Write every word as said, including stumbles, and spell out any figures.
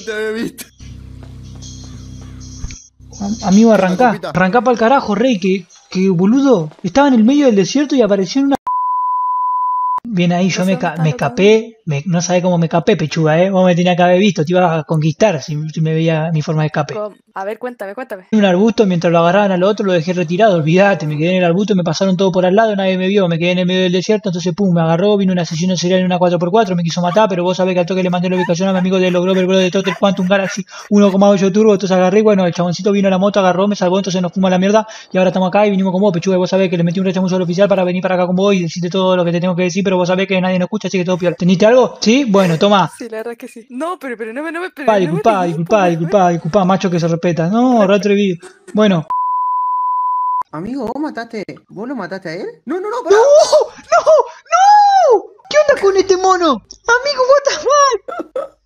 No te había visto. Amigo, arrancá. Arrancá para el carajo, Rey, que, que boludo. Estaba en el medio del desierto y apareció en una... Bien ahí, yo me, me escapé. Me, no sabés cómo me escapé, pechuga, ¿eh? Vos me tenías que haber visto. Te ibas a conquistar si, si me veía mi forma de escape. A ver, cuéntame, cuéntame. En un arbusto, mientras lo agarraban al otro, lo dejé retirado. Olvídate, me quedé en el arbusto, me pasaron todo por al lado, nadie me vio. Me quedé en el medio del desierto, entonces pum, me agarró. Vino una asesino serial en una cuatro por cuatro, me quiso matar, pero vos sabés que al toque le mandé la ubicación a mi amigo de Logró, el bro de Total Quantum Galaxy uno coma ocho turbo. Entonces agarré, bueno, el chaboncito vino a la moto, agarró, me salvó, entonces nos fuimos a la mierda. Y ahora estamos acá y vinimos con vos, pechuga. Vos sabés que le metí un rechazo al oficial para venir para acá con vos y decirte todo lo que te tengo que decir, pero vos sabés que nadie nos escucha, así que todo peor. ¿Teniste algo? ¿Sí? Bueno, toma. Sí, la verdad es que sí. No, pero, pero no me... No me pero, pa, no disculpa, me disculpa, disculpa, disculpa, disculpa, macho que se respeta. No, re atrevido. Bueno. Amigo, ¿vos mataste? ¿Vos lo mataste a él? No, no, no, pará. ¡No! ¡No! ¡No! ¿Qué onda con este mono? Amigo, what the fuck?